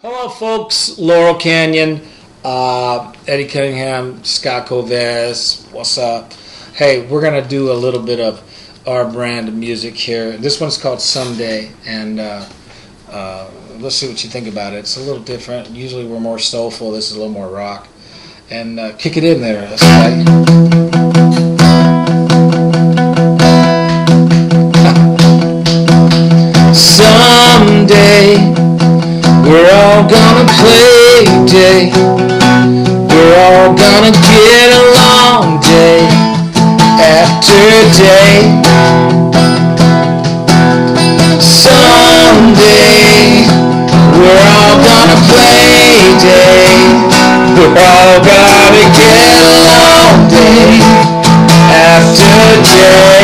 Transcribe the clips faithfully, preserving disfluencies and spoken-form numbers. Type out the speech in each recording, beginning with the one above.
Hello folks, Laurel Canyon, uh, Eddie Cunningham, Scott Kolves, what's up? Hey, we're going to do a little bit of our brand of music here. This one's called Someday, and uh, uh, let's see what you think about it. It's a little different. Usually we're more soulful, this is a little more rock. And uh, kick it in there, let's play. We're all gonna play day, we're all gonna get along day after day. Someday, we're all gonna play day, we're all gonna get along day after day.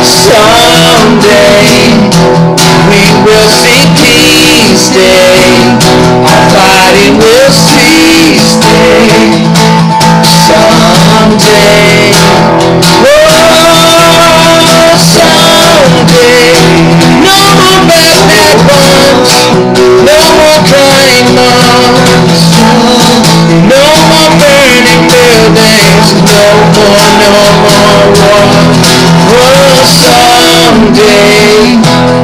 Someday, we will see peace day, our fighting will cease day, someday. Oh, someday, no more bad bad moms, no more crying moms, no more burning buildings, no more, no more war. Oh, someday,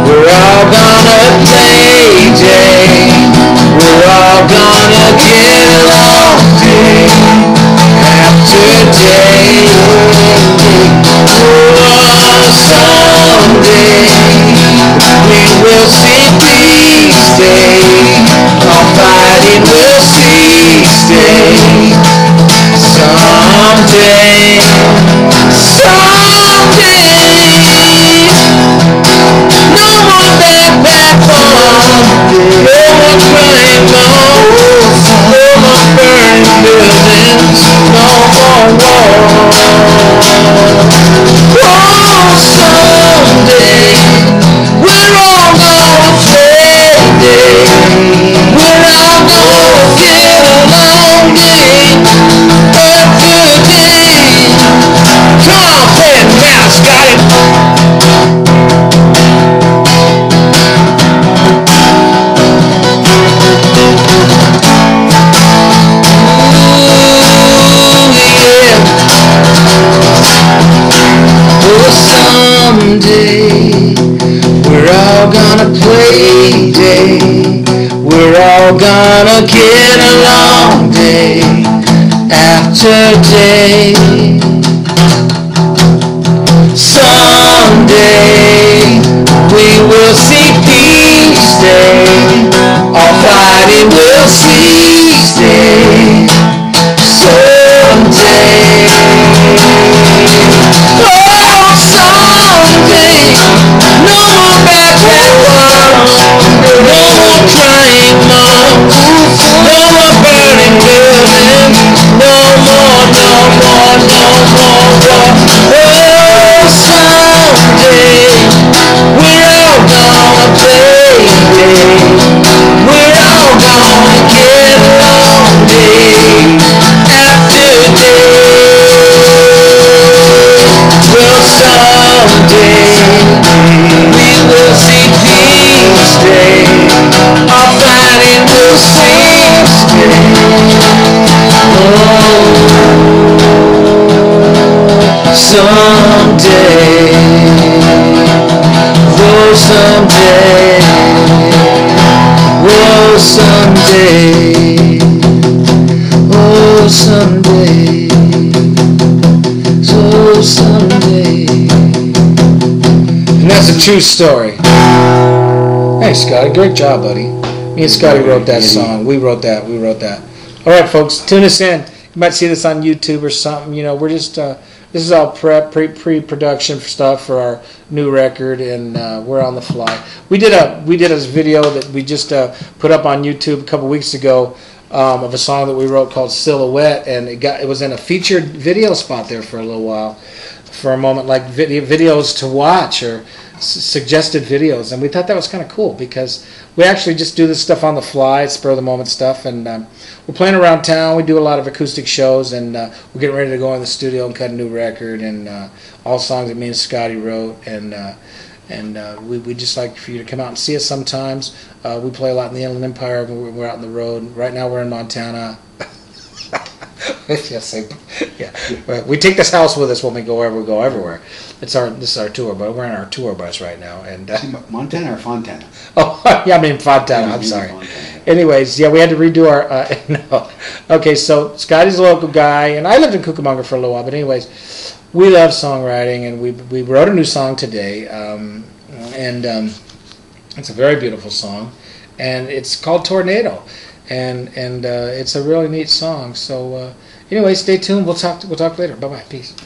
we're all gonna play day, we're all gonna get along day after day. Oh, someday we will see peace day, our fighting will cease day, someday, someday. Gonna get along day after day. Someday we will see peace day, our fighting will cease day, someday. Oh, someday, no more bad bad words, crying moms, no more burning buildings, no more, no more, no more war. Oh, someday, we're all gonna play day, we're all gonna get along day after day. Well, someday, we will see peace day, our fighting will cease day. Oh, someday, oh someday, oh someday, oh someday, oh someday. And that's a true story. Hey Scotty, great job, buddy. Me and Scotty wrote that song. We wrote that. We wrote that. All right, folks, tune us in. You might see this on YouTube or something. You know, we're just uh, this is all prep, pre pre-production stuff for our new record, and uh, we're on the fly. We did a we did a video that we just uh, put up on YouTube a couple weeks ago um, of a song that we wrote called Silhouette, and it got it was in a featured video spot there for a little while, for a moment, like video videos to watch or suggested videos, and we thought that was kind of cool because we actually just do this stuff on the fly, spur of the moment stuff, and um, we're playing around town. We do a lot of acoustic shows, and uh, we're getting ready to go in the studio and cut a new record, and uh, all songs that me and Scotty wrote, and uh, And uh, we, we'd just like for you to come out and see us sometimes. Uh, we play a lot in the Inland Empire, but we're out on the road. Right now we're in Montana. Yes, I, yeah. We take this house with us when we go wherever we go, everywhere. It's our this is our tour, but we're in our tour bus right now. And uh, Montana or Fontana? Oh, yeah, I mean Fontana. Yeah, I'm sorry. Montana. Anyways, yeah, we had to redo our. Uh, no. Okay, so Scotty's a local guy, and I lived in Cucamonga for a little while. But anyways, we love songwriting, and we we wrote a new song today, um, and um, it's a very beautiful song, and it's called Tornado. And and uh, it's a really neat song. So uh, anyway, stay tuned. We'll talk. We'll talk later. Bye bye. Peace.